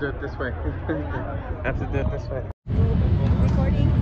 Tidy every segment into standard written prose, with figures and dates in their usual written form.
to do it this way. I have to do it this way. Recording?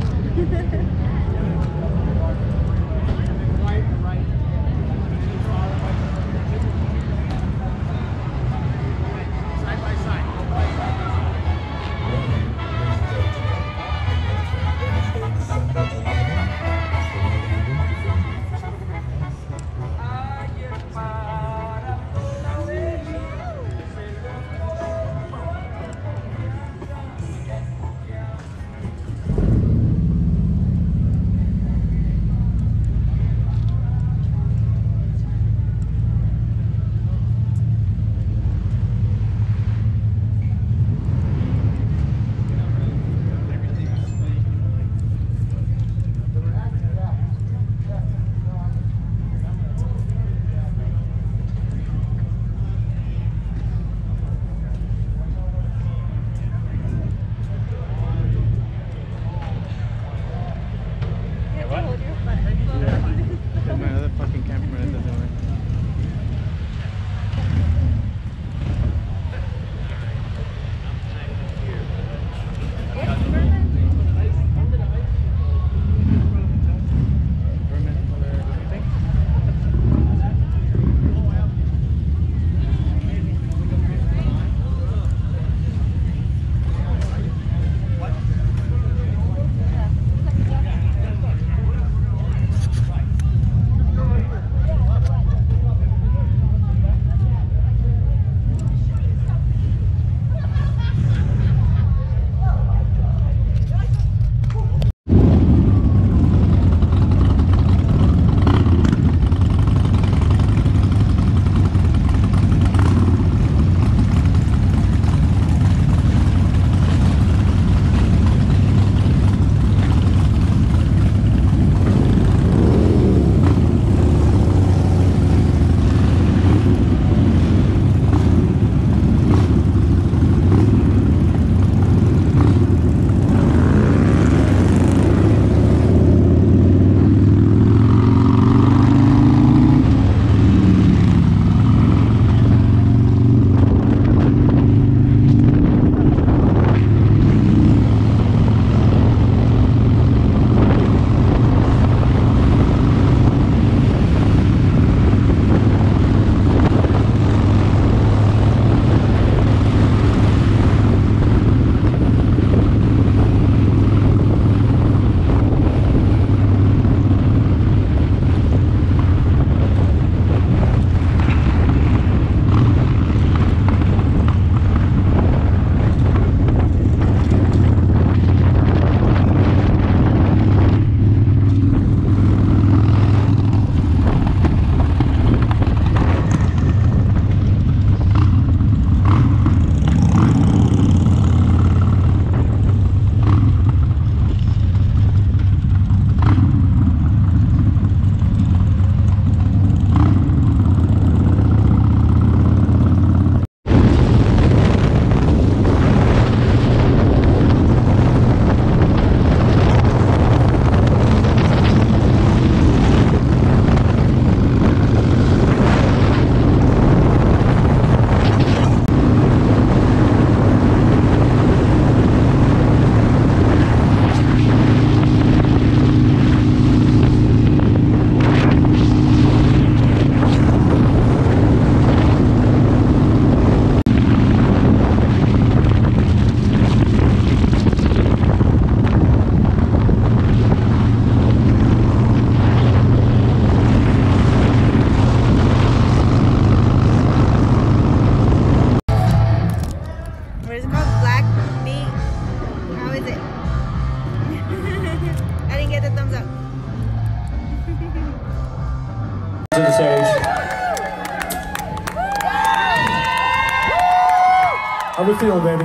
How we feeling, baby?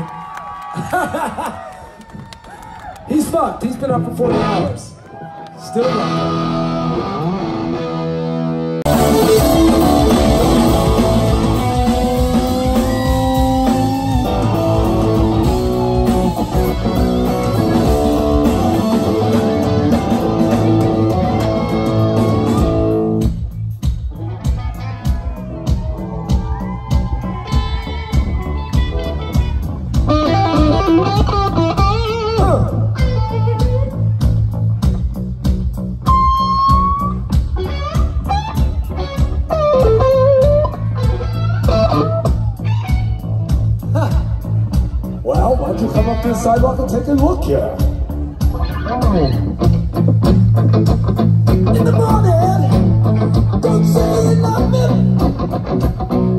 He's fucked. He's been up for 40 hours. Still alive. take a look here. In the morning, don't say you love me,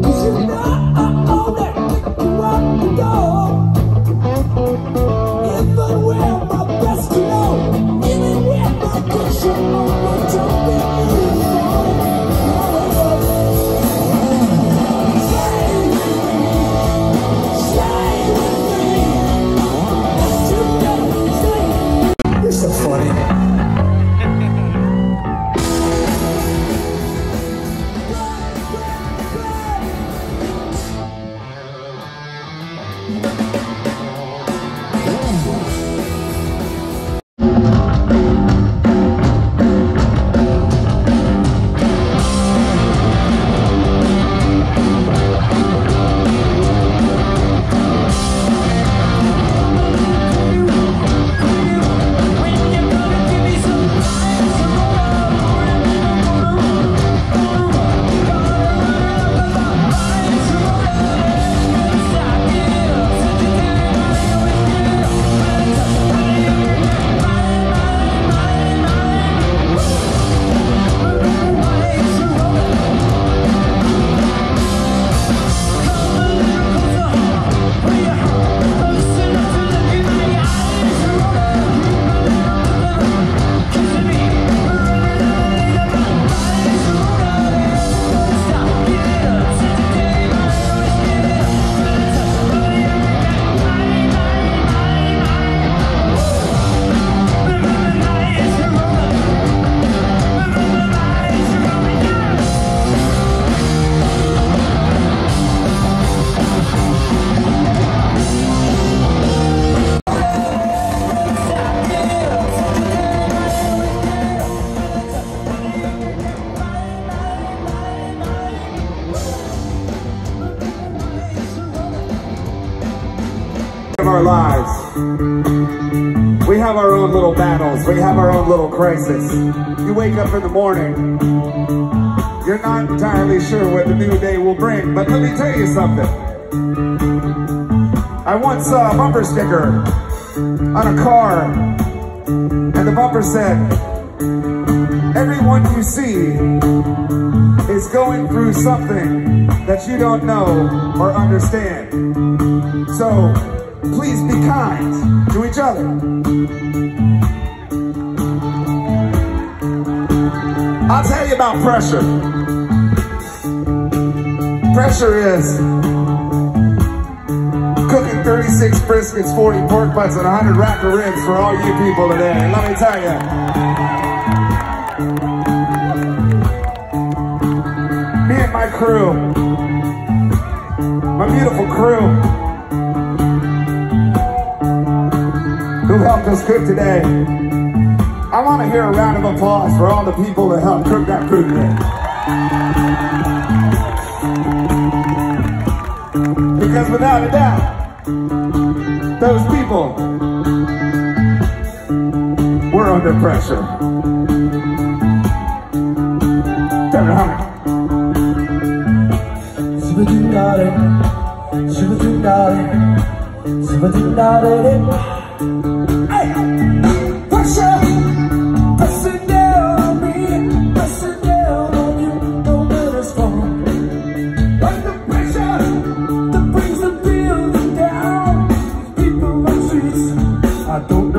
'cause you know that you want to go. If I wear my best clothes, even with my best clothes, don't be me. Our lives. We have our own little battles. We have our own little crisis. You wake up in the morning, you're not entirely sure what the new day will bring, but let me tell you something. I once saw a bumper sticker on a car, and the bumper said, everyone you see is going through something that you don't know or understand. So, please be kind to each other. I'll tell you about pressure. Pressure is cooking 36 briskets, 40 pork butts, and 100 rack of ribs for all you people today. And let me tell you, me and my crew, my beautiful crew, who helped us cook today. I want to hear a round of applause for all the people that helped cook that food today. Because without a doubt, those people were under pressure. Tell me. I don't